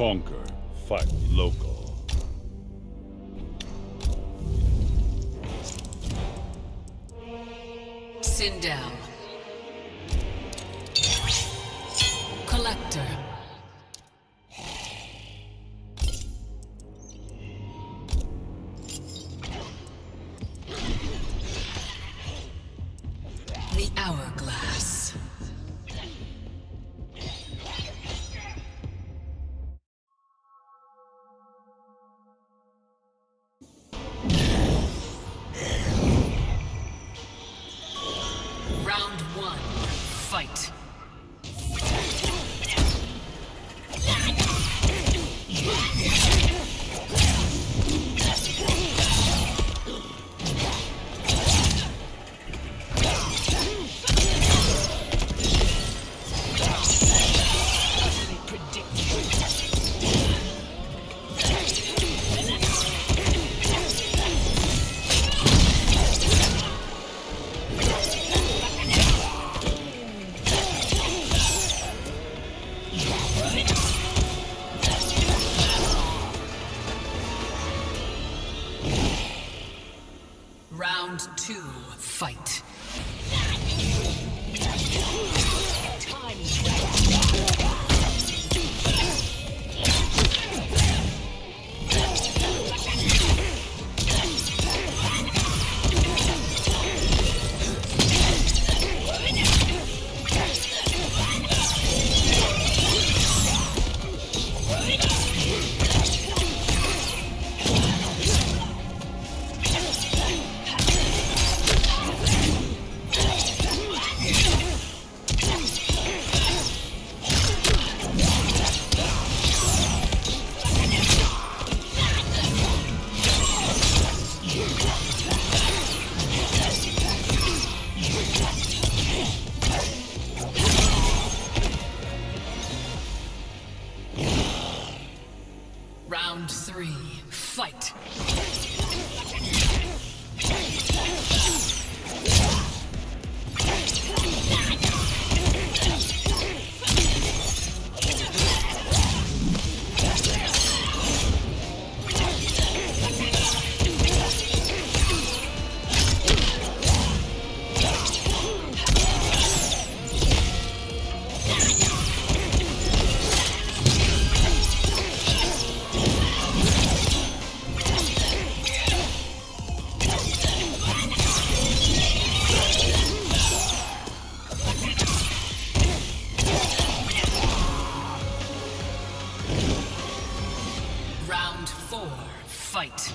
Conquer, fight local. Sindel. Kollector. The Hourglass. Fight. Round 2, fight. Round 3, fight! Round 4, fight.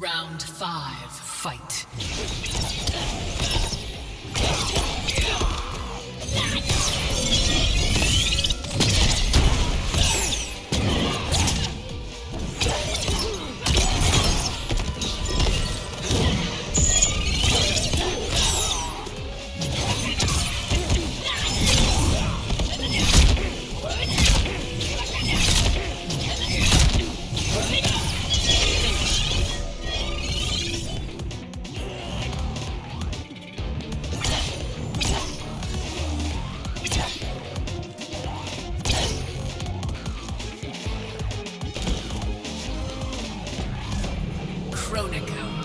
Round 5, fight. Kronika.